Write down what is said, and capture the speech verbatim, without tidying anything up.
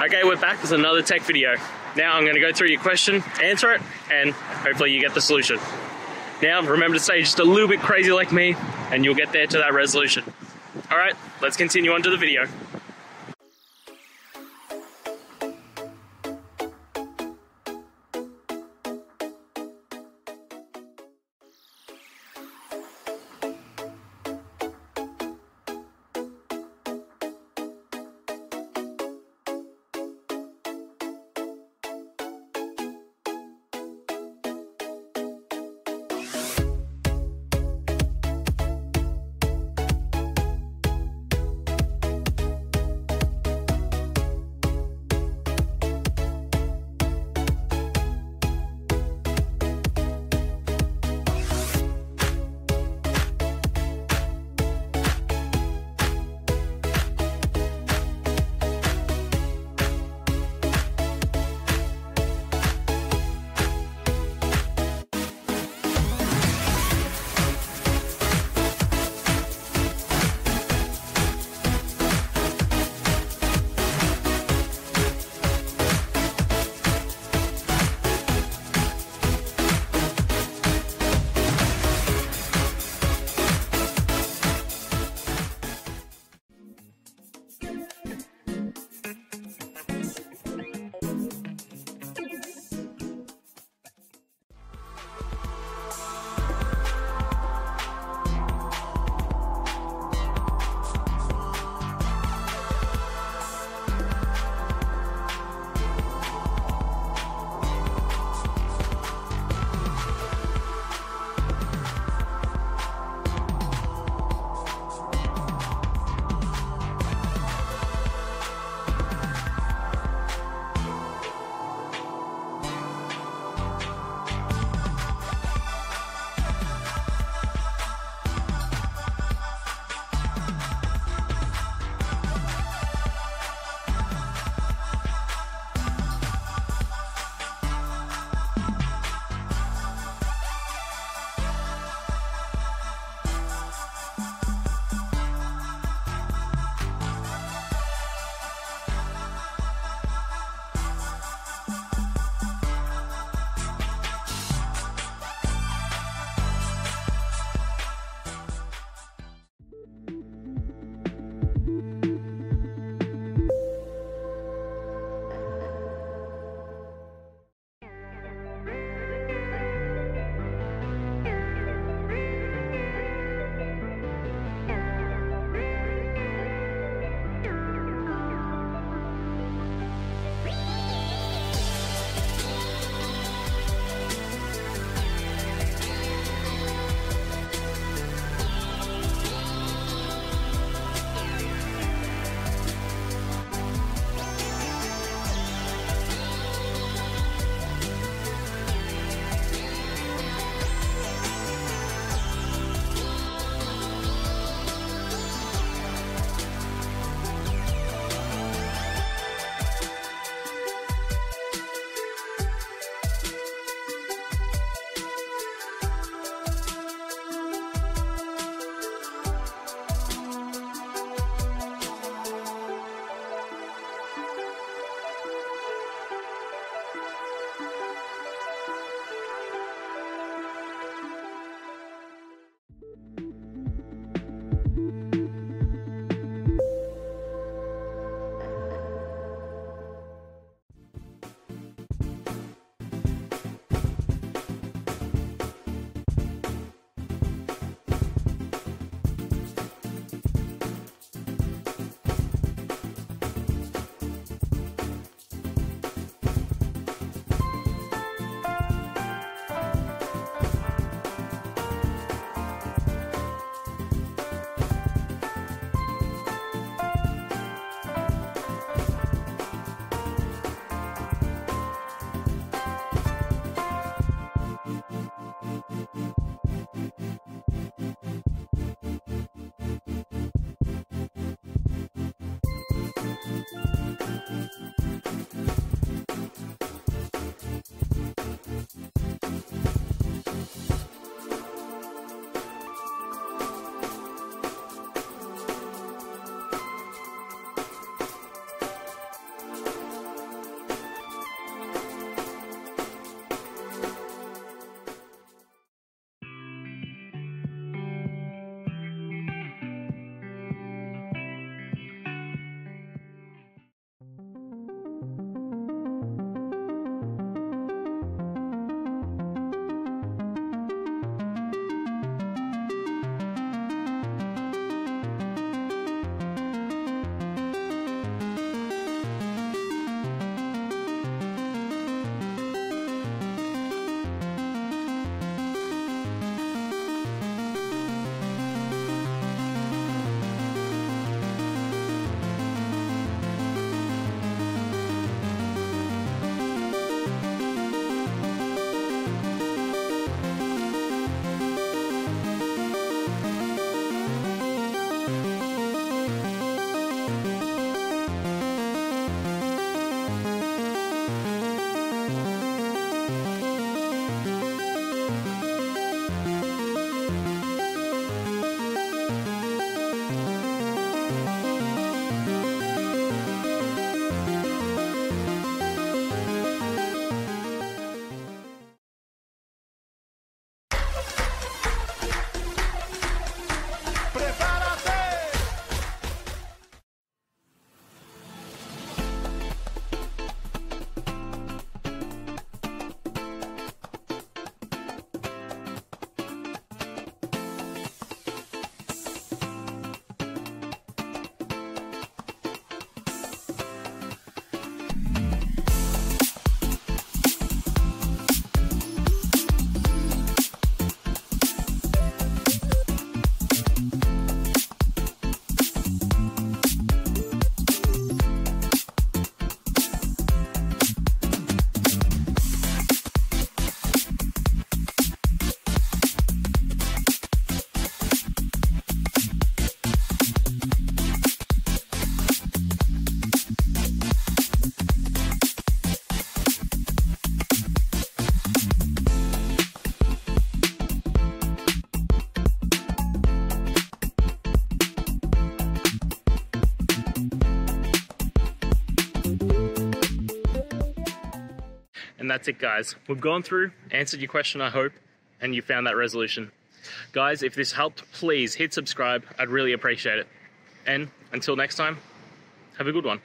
Okay, we're back with another tech video. Now I'm going to go through your question, answer it, and hopefully you get the solution. Now remember to stay just a little bit crazy like me, and you'll get there to that resolution. Alright, let's continue on to the video. And that's it, guys. We've gone through, answered your question, I hope, and you found that resolution. Guys, if this helped, please hit subscribe. I'd really appreciate it. And until next time, have a good one.